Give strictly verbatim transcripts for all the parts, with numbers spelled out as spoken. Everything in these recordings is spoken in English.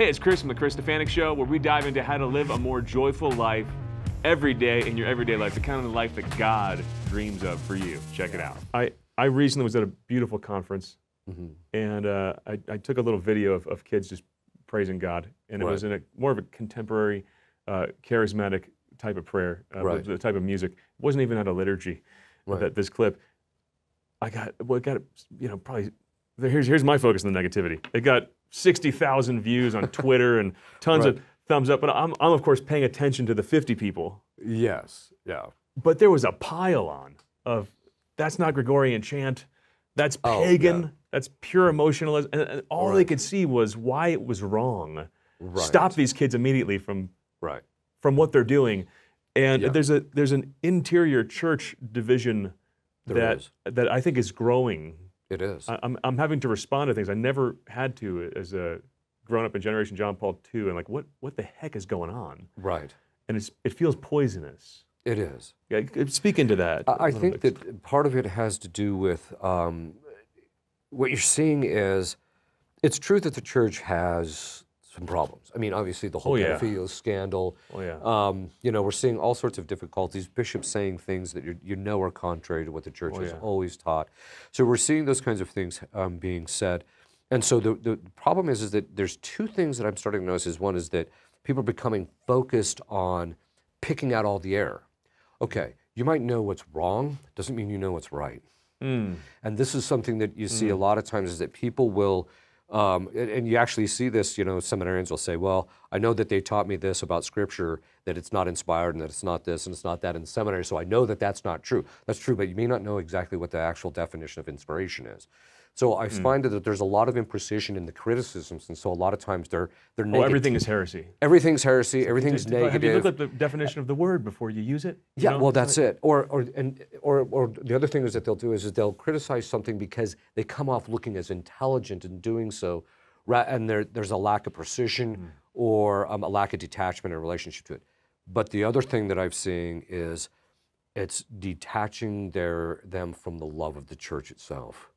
Hey, it's Chris from the Christophanic Show, where we dive into how to live a more joyful life every day in your everyday life, the kind of life that God dreams of for you. Check it out. I, I recently was at a beautiful conference, mm-hmm. and uh, I, I took a little video of, of kids just praising God, and it right. was in a more of a contemporary, uh, charismatic type of prayer, uh, right. the type of music. It wasn't even out of liturgy, right. that, this clip. I got, well, it got, you know, probably, here's, here's my focus on the negativity. It got sixty thousand views on Twitter and tons right. of thumbs up, but I'm, I'm of course paying attention to the fifty people. Yes, yeah. But there was a pile on of, that's not Gregorian chant, that's pagan, oh, yeah. that's pure emotionalism, and, and all right. they could see was why it was wrong. Right. Stop these kids immediately from, right. from what they're doing. And yeah. there's a there's an interior church division there that is. that I think is growing. It is. I, I'm, I'm having to respond to things I never had to as a grown up in Generation John Paul the Second, and like, what what the heck is going on? Right. And it's it feels poisonous. It is. Yeah, speak into that. I, I think bit. that part of it has to do with um, what you're seeing is, it's true that the church has some problems. I mean, obviously the whole oh, pedophilia yeah. scandal. Oh yeah. Um, you know, we're seeing all sorts of difficulties. Bishops saying things that you know are contrary to what the church oh, has yeah. always taught. So we're seeing those kinds of things um, being said. And so the, the problem is, is that there's two things that I'm starting to notice. Is one is that people are becoming focused on picking out all the error. Okay, you might know what's wrong, doesn't mean you know what's right. Mm. And this is something that you see mm. a lot of times, is that people will, Um, and, and you actually see this, you know, seminarians will say, well, I know that they taught me this about Scripture, that it's not inspired and that it's not this and it's not that in seminary, so I know that that's not true. That's true, but you may not know exactly what the actual definition of inspiration is. So I mm. find that there's a lot of imprecision in the criticisms, and so a lot of times they're they're negative. Oh, everything is heresy. Everything's heresy. Everything's Did, negative. Have you looked at the definition of the word before you use it? You yeah, know? well, that's it. Or or and or or the other thing is that they'll do is, is they'll criticize something because they come off looking as intelligent in doing so, and there there's a lack of precision mm. or um, a lack of detachment in relationship to it. But the other thing that I've seen is, it's detaching their them from the love of the church itself.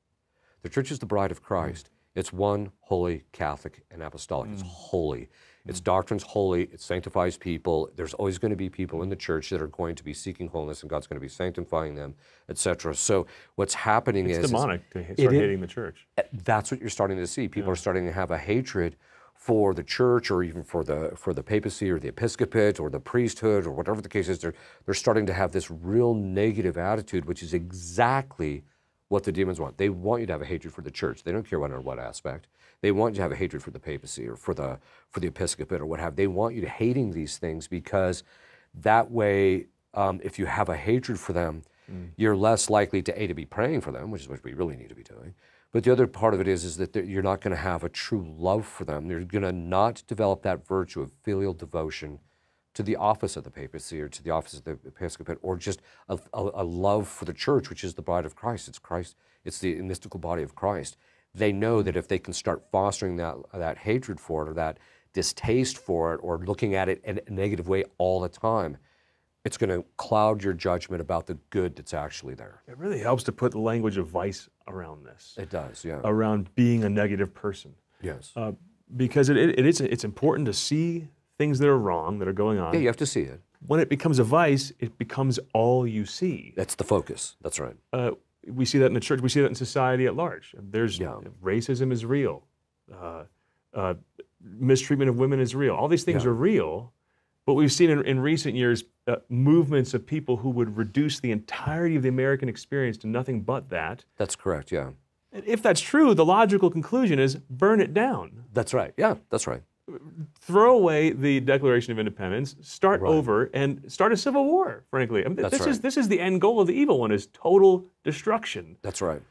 The church is the bride of Christ. It's one, holy, Catholic, and apostolic. Mm. It's holy. Mm. Its doctrine's holy. It sanctifies people. There's always going to be people in the church that are going to be seeking holiness, and God's going to be sanctifying them, et cetera. So what's happening it's is... It's demonic to start it, hating the church. That's what you're starting to see. People yeah. are starting to have a hatred for the church, or even for the for the papacy or the episcopate or the priesthood or whatever the case is. They're, they're starting to have this real negative attitude, which is exactly what the demons want. They want you to have a hatred for the church. They don't care what or what aspect. They want you to have a hatred for the papacy or for the for the episcopate or what have. They want you to hating these things, because that way, um, if you have a hatred for them, mm. you're less likely to a to be praying for them, which is what we really need to be doing. But the other part of it is is that you're not going to have a true love for them. You're going to not develop that virtue of filial devotion to the office of the papacy or to the office of the episcopate, or just a, a, a love for the church, which is the bride of Christ. It's Christ, it's the mystical body of Christ. They know that if they can start fostering that, that hatred for it, or that distaste for it, or looking at it in a negative way all the time, it's gonna cloud your judgment about the good that's actually there. It really helps to put the language of vice around this. It does, yeah. Around being a negative person. Yes. Uh, because it, it, it is, it's important to see things that are wrong, that are going on. Yeah, you have to see it. When it becomes a vice, it becomes all you see. That's the focus. That's right. Uh, we see that in the church. We see that in society at large. There's yeah. racism is real. Uh, uh, mistreatment of women is real. All these things yeah. are real, but we've seen in, in recent years uh, movements of people who would reduce the entirety of the American experience to nothing but that. That's correct, yeah. If that's true, the logical conclusion is burn it down. That's right. Yeah, that's right. Throw away the Declaration of Independence, start right. over, and start a civil war, frankly. I mean, this right. is this is the end goal of the evil one, is total destruction. That's right.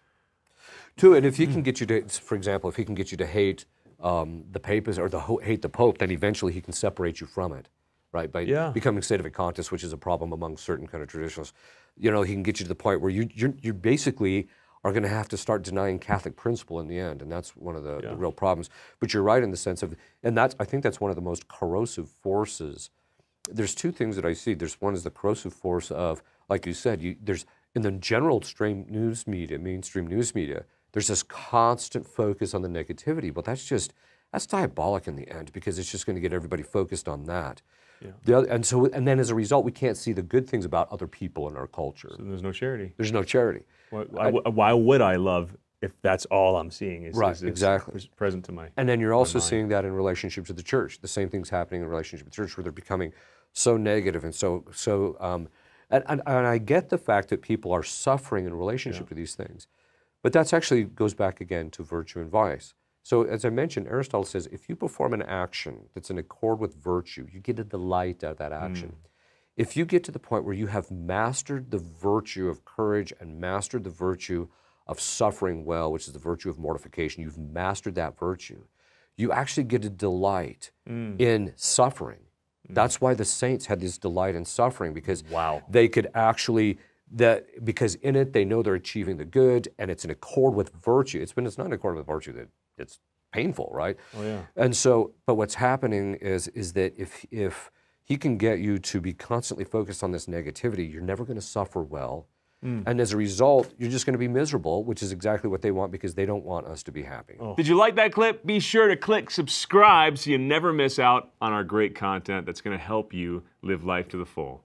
Too, and if he can get you to, for example, if he can get you to hate um, the papacy or the hate the Pope, then eventually he can separate you from it, right? By yeah. becoming Sedific Contest, which is a problem among certain kind of traditionalists. You know, he can get you to the point where you you're, you're basically are going to have to start denying Catholic principle in the end, and that's one of the, yeah. the real problems. But you're right in the sense of, and that's, I think that's one of the most corrosive forces. There's two things that I see. There's one is the corrosive force of, like you said, you, there's in the general stream news media, mainstream news media, There's this constant focus on the negativity, but that's just, that's diabolic in the end, because it's just going to get everybody focused on that. Yeah. The other, and so, and then as a result, we can't see the good things about other people in our culture. So there's no charity. There's no charity. Why, why, why would I love if that's all I'm seeing is, right, is, is exactly. present to my And then you're also seeing that in relationship to the church. The same thing's happening in relationship to the church, where they're becoming so negative and so, so um, and, and, and I get the fact that people are suffering in relationship yeah. to these things, but that's actually goes back again to virtue and vice. So as I mentioned, Aristotle says, if you perform an action that's in accord with virtue, you get a delight out of that action. Mm. If you get to the point where you have mastered the virtue of courage and mastered the virtue of suffering well, which is the virtue of mortification, you've mastered that virtue, you actually get a delight mm. in suffering. Mm. That's why the saints had this delight in suffering, because wow. they could actually, that, because in it they know they're achieving the good, and it's in accord with virtue. It's when it's not in accord with virtue that it's painful, right? Oh, yeah. And so, but what's happening is is that if if he can get you to be constantly focused on this negativity, you're never going to suffer well. Mm. And as a result, you're just going to be miserable, which is exactly what they want, because they don't want us to be happy. Oh. Did you like that clip? Be sure to click subscribe so you never miss out on our great content that's going to help you live life to the full.